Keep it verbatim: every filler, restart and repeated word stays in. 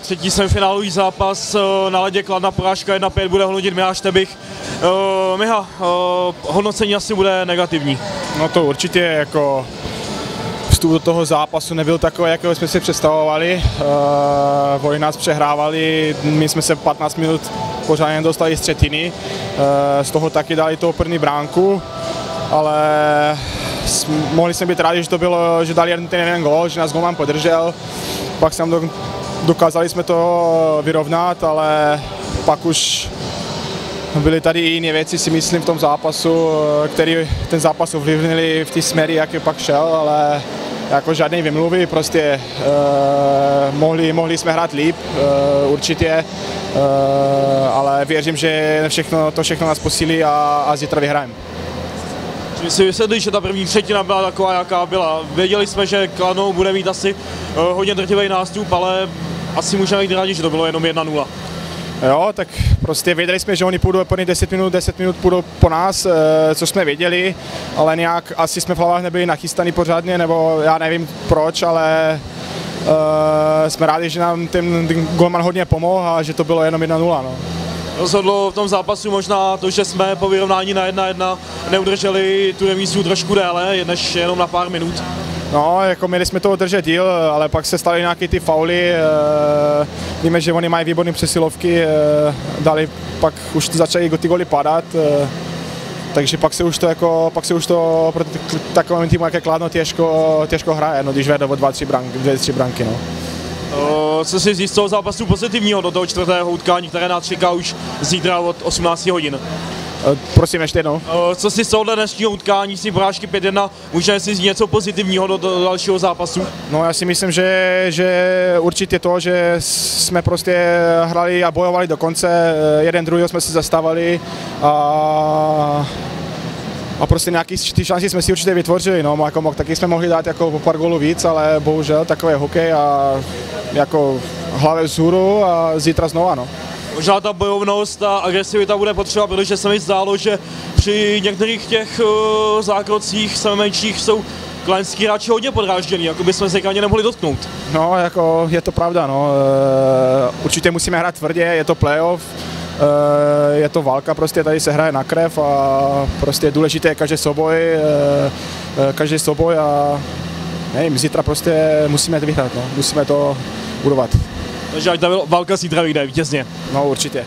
Třetí semifinálový zápas na ledě Kladna, porážka jedna pět, bude hodnotit Miha Štebih. Uh, Miha, uh, hodnocení asi bude negativní. No to určitě, jako vstup do toho zápasu nebyl takový, jakého jsme si představovali. Uh, Vojni nás přehrávali, my jsme se patnáct minut pořádně dostali z třetiny, uh, z toho taky dali tu první bránku, ale mohli jsme být rádi, že to bylo, že dali jeden ten jeden gol, že nás golman podržel, pak jsem do Dokázali jsme to vyrovnat, ale pak už byly tady i jiné věci, si myslím, v tom zápasu, které ten zápas ovlivnili v té směry, jak je pak šel, ale jako žádné vymluvy, prostě eh, mohli, mohli jsme hrát líp, eh, určitě, eh, ale věřím, že všechno, to všechno nás posílí a, a zítra vyhrajeme. My si vysvětlili, že ta první třetina byla taková, jaká byla. Věděli jsme, že Kladno bude mít asi hodně drtivý nástup, ale asi můžeme jít rádi, že to bylo jenom jedna nula. Jo, tak prostě věděli jsme, že oni půjdou první deset minut, deset minut půjdou po nás, co jsme věděli, ale nějak asi jsme v hlavách nebyli nachystaní pořádně, nebo já nevím proč, ale jsme rádi, že nám ten golman hodně pomohl a že to bylo jenom jedna nula. No. Rozhodlo v tom zápasu možná to, že jsme po vyrovnání na jedna jedna neudrželi tu remízu trošku déle, než jenom na pár minut. No, jako měli jsme toho držet díl, ale pak se staly nějaké ty fauly. Víme, že oni mají výborné přesilovky, dali, pak už začaly ty goly padat. Takže pak se už to, jako, pak se už to proti takovým týmu, jak je Kladno, těžko, těžko hraje, no, když vede o dvě tři branky. No. Co si říct z toho zápasu pozitivního do toho čtvrtého utkání, které nás čeká už zítra od osmnácti hodin? Prosím, ještě jednou. Co si z tohohle dnešního utkání, si porážky pět jedna, můžeme si říct něco pozitivního do, do dalšího zápasu? No, já si myslím, že, že určitě to, že jsme prostě hrali a bojovali do konce, jeden druhého jsme se zastávali a... A prostě nějaký ty šanci jsme si určitě vytvořili, no, jako, taky jsme mohli dát jako pár gólů víc, ale bohužel takový hokej a jako hlavě vzhůru a zítra znova, no. Možná ta bojovnost a agresivita bude potřeba, protože se mi zdálo, že při některých těch uh, zákrocích sebemenších jsou kladenský hráči hodně podrážděný, jako bychom se k ani nemohli dotknout. No, jako je to pravda, no. Určitě musíme hrát tvrdě, je to playoff. Je to válka, prostě tady se hraje na krev a prostě je důležité každý souboj, každý souboj a nevím, zítra prostě musíme to vyhrát, no. Musíme to budovat. Takže ať ta válka zítra vyjde vítězně. No určitě.